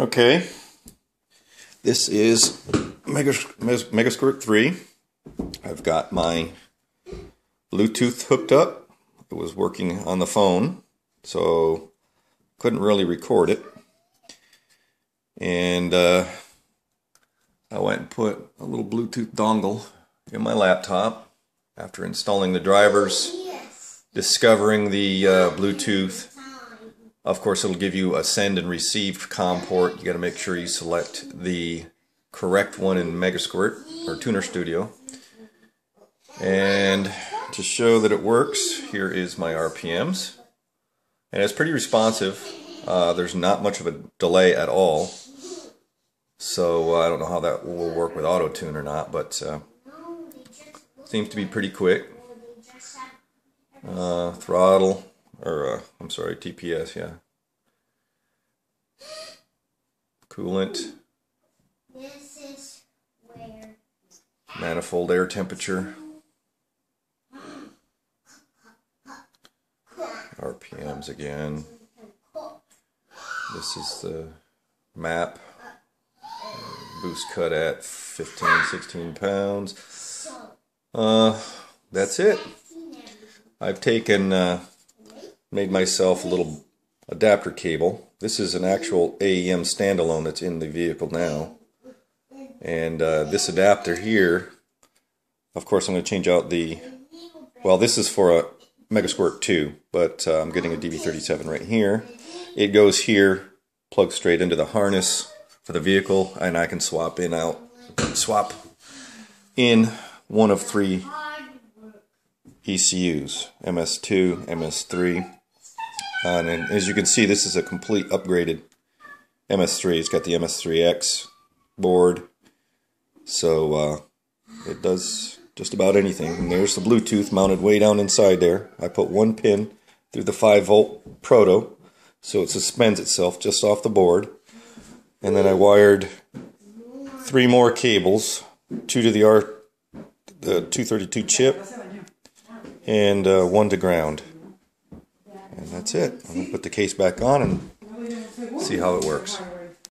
Okay, this is MegaSquirt 3. I've got my Bluetooth hooked up. It was working on the phone, so couldn't really record it. And I went and put a little Bluetooth dongle in my laptop after installing the drivers, discovering the Bluetooth. Of course, it'll give you a send and receive COM port. You got to make sure you select the correct one in MegaSquirt or Tuner Studio. And to show that it works, here is my RPMs. And it's pretty responsive. There's not much of a delay at all. So I don't know how that will work with Auto-Tune or not, but seems to be pretty quick. Throttle. Or, I'm sorry, TPS, yeah. Coolant. This is where manifold air temperature. RPMs again. This is the map. Boost cut at 15, 16 pounds. That's it. I've taken... made myself a little adapter cable. This is an actual AEM standalone that's in the vehicle now. And this adapter here, of course I'm going to change out the, well, this is for a MegaSquirt 2, but I'm getting a DB37 right here. It goes here, plugs straight into the harness for the vehicle, and I can swap in one of three ECUs, MS2, MS3. And as you can see, this is a complete upgraded MS3. It's got the MS3X board, so it does just about anything. And there's the Bluetooth mounted way down inside there. I put one pin through the 5-volt proto, so it suspends itself just off the board. And then I wired three more cables, two to the 232 chip, and one to ground. And that's it. I'm going to put the case back on and see how it works.